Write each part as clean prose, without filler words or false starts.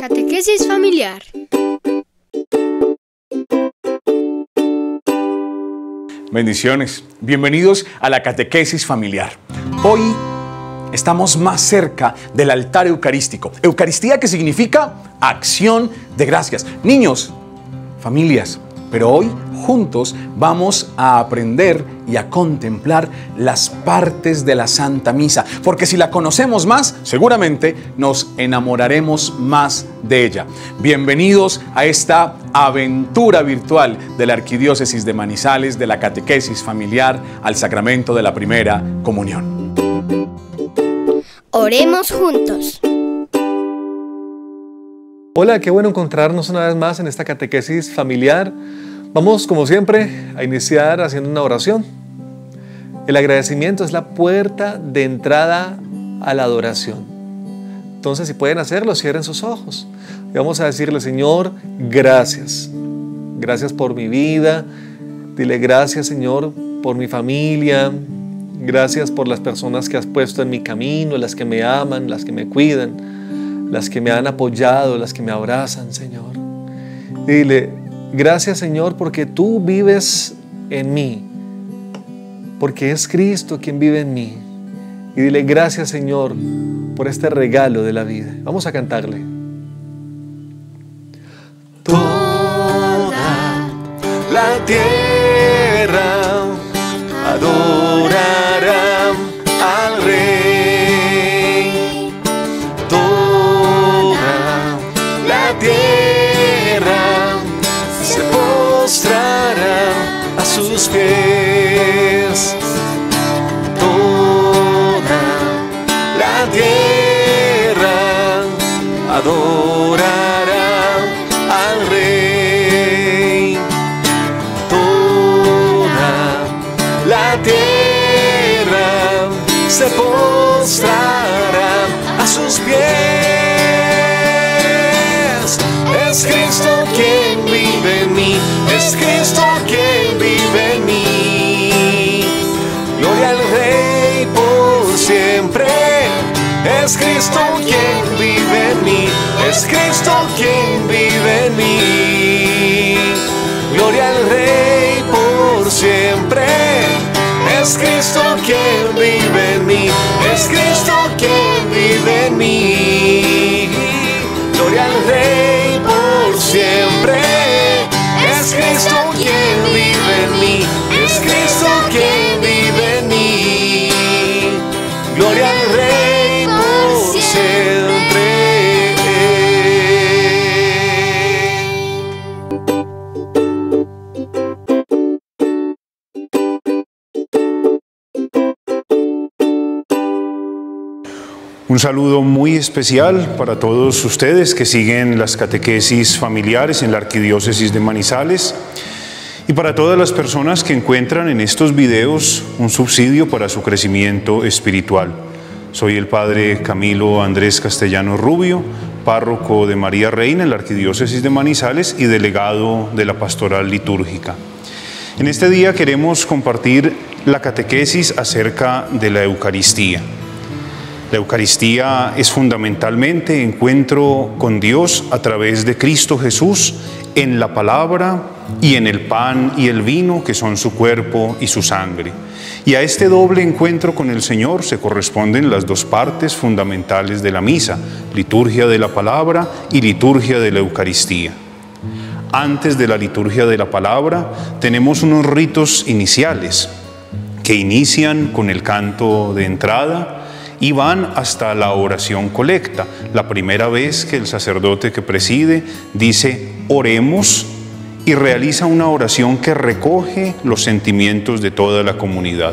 Catequesis familiar. Bendiciones, bienvenidos a la catequesis familiar. Hoy estamos más cerca del altar eucarístico. Eucaristía, que significa acción de gracias. Niños, familias, pero hoy juntos vamos a aprender y a contemplar las partes de la Santa Misa, porque si la conocemos más, seguramente nos enamoraremos más de ella. Bienvenidos a esta aventura virtual de la Arquidiócesis de Manizales, de la catequesis familiar al sacramento de la primera comunión. Oremos juntos. Hola, qué bueno encontrarnos una vez más en esta catequesis familiar. Vamos, como siempre, a iniciar haciendo una oración. El agradecimiento es la puerta de entrada a la adoración. Entonces, si pueden hacerlo, cierren sus ojos. Y vamos a decirle: Señor, gracias. Gracias por mi vida. Dile gracias, Señor, por mi familia. Gracias por las personas que has puesto en mi camino, las que me aman, las que me cuidan, las que me han apoyado, las que me abrazan, Señor. Dile gracias, Señor, porque tú vives en mí, porque es Cristo quien vive en mí. Y dile gracias, Señor, por este regalo de la vida. Vamos a cantarle. Toda la tierra adorará al Rey. Sus pies, toda la tierra adorará al Rey, toda la tierra se postrará a sus pies. Es Cristo quien vive en mí, es Cristo quien vive en mí. Gloria al Rey por siempre. Es Cristo quien vive en mí, es Cristo quien vive en mí. Gloria al Rey por siempre. Es Cristo quien vive en mí, es Cristo quien vive en mí. Gloria al Rey por siempre. Es Cristo quien vive en mí, es Cristo quien vive en mí. Gloria al Rey por siempre. Un saludo muy especial para todos ustedes que siguen las catequesis familiares en la Arquidiócesis de Manizales. Y para todas las personas que encuentran en estos videos un subsidio para su crecimiento espiritual. Soy el padre Camilo Andrés Castellano Rubio, párroco de María Reina en la Arquidiócesis de Manizales y delegado de la Pastoral Litúrgica. En este día queremos compartir la catequesis acerca de la Eucaristía. La Eucaristía es fundamentalmente encuentro con Dios a través de Cristo Jesús en la palabra y en el pan y el vino que son su cuerpo y su sangre. Y a este doble encuentro con el Señor se corresponden las dos partes fundamentales de la misa: liturgia de la palabra y liturgia de la Eucaristía. Antes de la liturgia de la palabra tenemos unos ritos iniciales que inician con el canto de entrada y van hasta la oración colecta. La primera vez que el sacerdote que preside dice oremos y realiza una oración que recoge los sentimientos de toda la comunidad.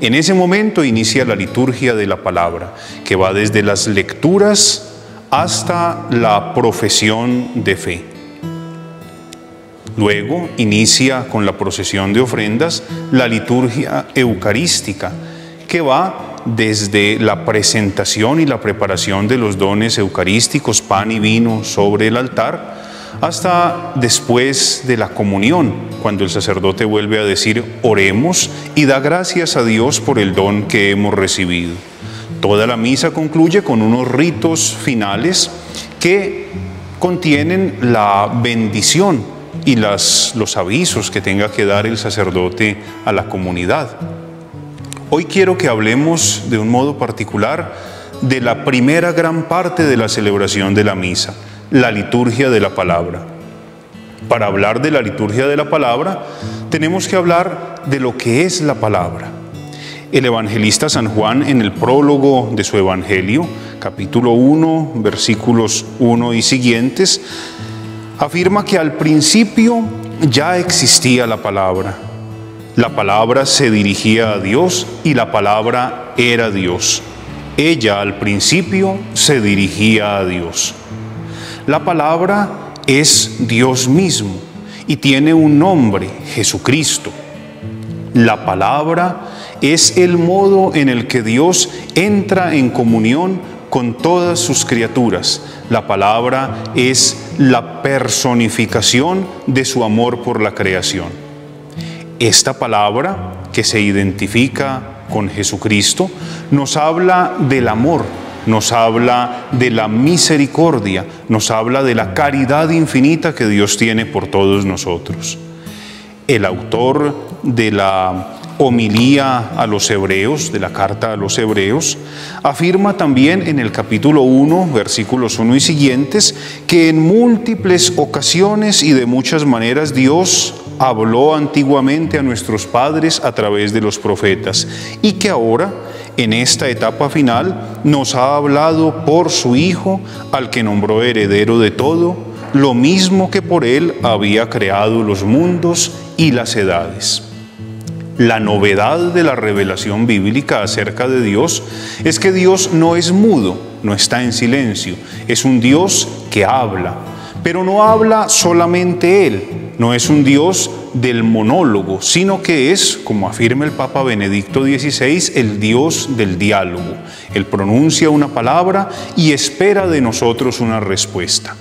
En ese momento inicia la liturgia de la palabra, que va desde las lecturas hasta la profesión de fe. Luego inicia con la procesión de ofrendas la liturgia eucarística, que va desde la presentación y la preparación de los dones eucarísticos, pan y vino sobre el altar, hasta después de la comunión, cuando el sacerdote vuelve a decir oremos y da gracias a Dios por el don que hemos recibido. Toda la misa concluye con unos ritos finales que contienen la bendición y los avisos que tenga que dar el sacerdote a la comunidad. Hoy quiero que hablemos de un modo particular de la primera gran parte de la celebración de la misa, la liturgia de la palabra. Para hablar de la liturgia de la palabra, tenemos que hablar de lo que es la palabra. El evangelista San Juan, en el prólogo de su evangelio, capítulo 1, versículos 1 y siguientes, afirma que al principio ya existía la palabra. La palabra se dirigía a Dios y la palabra era Dios. Ella al principio se dirigía a Dios. La palabra es Dios mismo y tiene un nombre, Jesucristo. La palabra es el modo en el que Dios entra en comunión con todas sus criaturas. La palabra es la personificación de su amor por la creación. Esta palabra, que se identifica con Jesucristo, nos habla del amor, nos habla de la misericordia, nos habla de la caridad infinita que Dios tiene por todos nosotros. El autor de la homilía a los hebreos, de la carta a los hebreos, afirma también en el capítulo 1, versículos 1 y siguientes, que en múltiples ocasiones y de muchas maneras Dios habló antiguamente a nuestros padres a través de los profetas y que ahora, en esta etapa final, nos ha hablado por su Hijo, al que nombró heredero de todo, lo mismo que por él había creado los mundos y las edades. La novedad de la revelación bíblica acerca de Dios es que Dios no es mudo, no está en silencio, es un Dios que habla, pero no habla solamente Él, no es un Dios del monólogo, sino que es, como afirma el Papa Benedicto XVI, el Dios del diálogo. Él pronuncia una palabra y espera de nosotros una respuesta.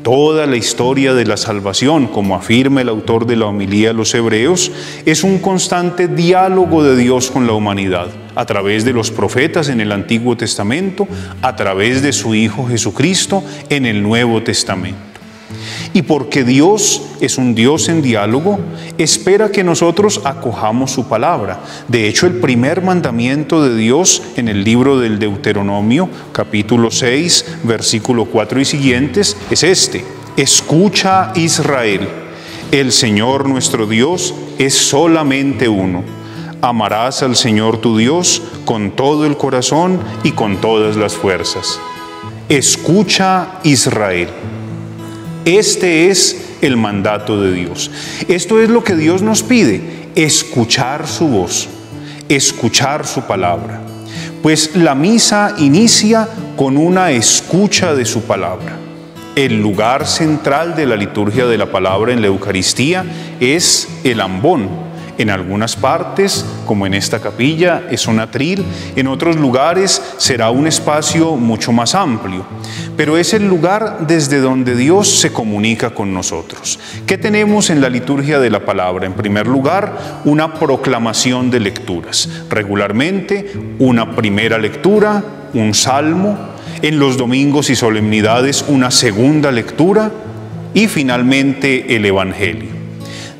Toda la historia de la salvación, como afirma el autor de la homilía a los hebreos, es un constante diálogo de Dios con la humanidad, a través de los profetas en el Antiguo Testamento, a través de su Hijo Jesucristo en el Nuevo Testamento. Y porque Dios es un Dios en diálogo, espera que nosotros acojamos su palabra. De hecho, el primer mandamiento de Dios en el libro del Deuteronomio, capítulo 6, versículo 4 y siguientes, es este: Escucha, Israel, el Señor nuestro Dios es solamente uno. Amarás al Señor tu Dios con todo el corazón y con todas las fuerzas. Escucha, Israel. Este es el mandato de Dios. Esto es lo que Dios nos pide, escuchar su voz, escuchar su palabra. Pues la misa inicia con una escucha de su palabra. El lugar central de la liturgia de la palabra en la Eucaristía es el ambón. En algunas partes, como en esta capilla, es un atril, en otros lugares será un espacio mucho más amplio. Pero es el lugar desde donde Dios se comunica con nosotros. ¿Qué tenemos en la liturgia de la palabra? En primer lugar, una proclamación de lecturas. Regularmente, una primera lectura, un salmo. En los domingos y solemnidades, una segunda lectura. Y finalmente, el evangelio.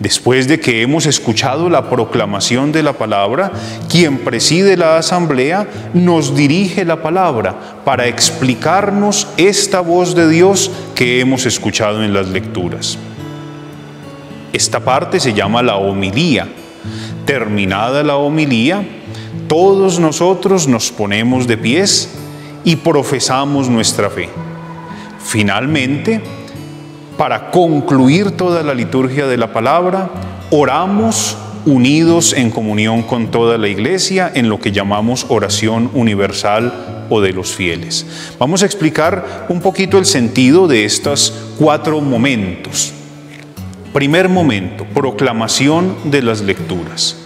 Después de que hemos escuchado la proclamación de la palabra, quien preside la asamblea nos dirige la palabra para explicarnos esta voz de Dios que hemos escuchado en las lecturas. Esta parte se llama la homilía. Terminada la homilía, todos nosotros nos ponemos de pies y profesamos nuestra fe. Finalmente, para concluir toda la liturgia de la palabra, oramos unidos en comunión con toda la Iglesia en lo que llamamos oración universal o de los fieles. Vamos a explicar un poquito el sentido de estos cuatro momentos. Primer momento, proclamación de las lecturas.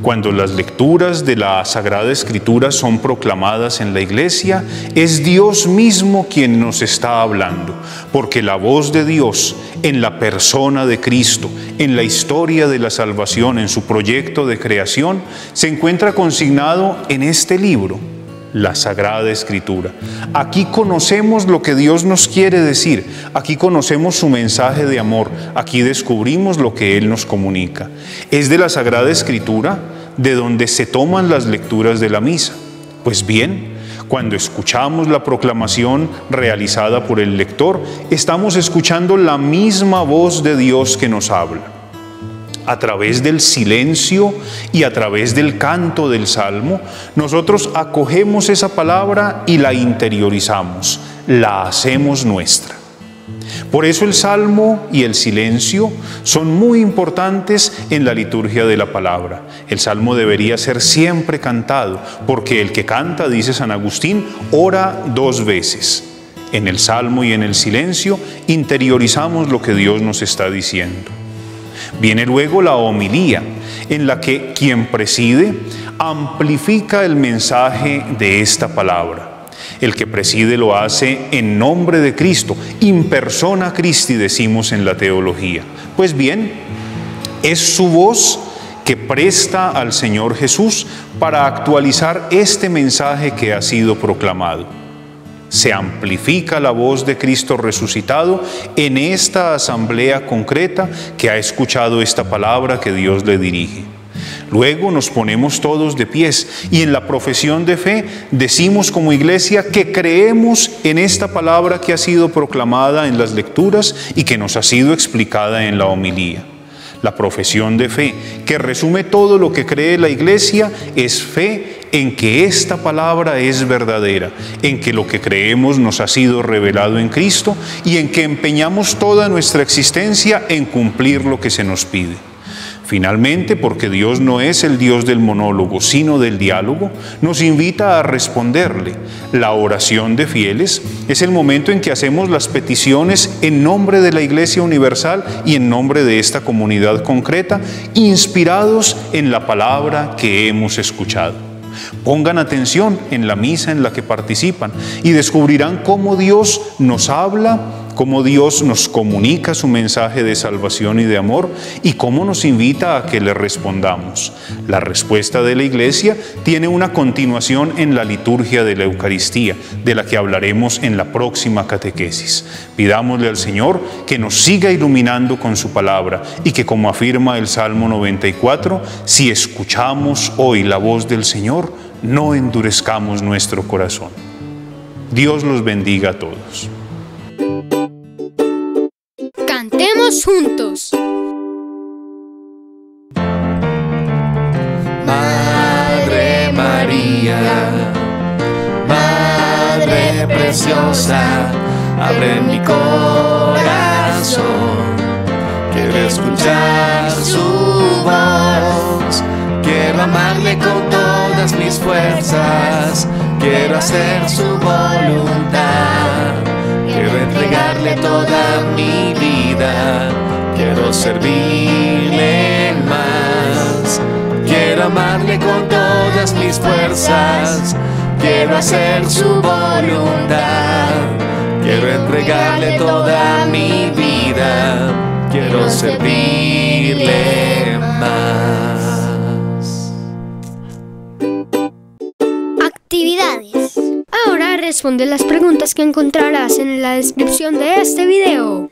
Cuando las lecturas de la Sagrada Escritura son proclamadas en la Iglesia, es Dios mismo quien nos está hablando, porque la voz de Dios en la persona de Cristo, en la historia de la salvación, en su proyecto de creación, se encuentra consignado en este libro. la Sagrada Escritura. Aquí conocemos lo que Dios nos quiere decir, aquí conocemos su mensaje de amor, aquí descubrimos lo que Él nos comunica. Es de la Sagrada Escritura de donde se toman las lecturas de la misa. Pues bien, cuando escuchamos la proclamación realizada por el lector, estamos escuchando la misma voz de Dios que nos habla. A través del silencio y a través del canto del Salmo, nosotros acogemos esa palabra y la interiorizamos, la hacemos nuestra. Por eso el Salmo y el silencio son muy importantes en la liturgia de la palabra. El Salmo debería ser siempre cantado, porque el que canta, dice San Agustín, ora dos veces. En el Salmo y en el silencio interiorizamos lo que Dios nos está diciendo. Viene luego la homilía, en la que quien preside amplifica el mensaje de esta palabra. El que preside lo hace en nombre de Cristo, in persona Christi decimos en la teología. Pues bien, es su voz que presta al Señor Jesús para actualizar este mensaje que ha sido proclamado. Se amplifica la voz de Cristo resucitado en esta asamblea concreta que ha escuchado esta palabra que Dios le dirige. Luego nos ponemos todos de pies y en la profesión de fe decimos como iglesia que creemos en esta palabra que ha sido proclamada en las lecturas y que nos ha sido explicada en la homilía. La profesión de fe, que resume todo lo que cree la Iglesia, es fe en que esta palabra es verdadera, en que lo que creemos nos ha sido revelado en Cristo y en que empeñamos toda nuestra existencia en cumplir lo que se nos pide. Finalmente, porque Dios no es el Dios del monólogo, sino del diálogo, nos invita a responderle. La oración de fieles es el momento en que hacemos las peticiones en nombre de la Iglesia Universal y en nombre de esta comunidad concreta, inspirados en la palabra que hemos escuchado. Pongan atención en la misa en la que participan y descubrirán cómo Dios nos habla, cómo Dios nos comunica su mensaje de salvación y de amor y cómo nos invita a que le respondamos. La respuesta de la Iglesia tiene una continuación en la liturgia de la Eucaristía, de la que hablaremos en la próxima catequesis. Pidámosle al Señor que nos siga iluminando con su palabra y que, como afirma el Salmo 94, si escuchamos hoy la voz del Señor, no endurezcamos nuestro corazón. Dios los bendiga a todos. Cantemos juntos. Madre María, Madre preciosa, abre mi corazón. Quiero escuchar su voz, quiero amarle con todas mis fuerzas, quiero hacer su voluntad, quiero entregarle toda mi vida, quiero servirle más, quiero amarle con todas mis fuerzas, quiero hacer su voluntad, quiero entregarle toda mi vida, quiero servirle más. Actividades. Ahora responde las preguntas que encontrarás en la descripción de este video.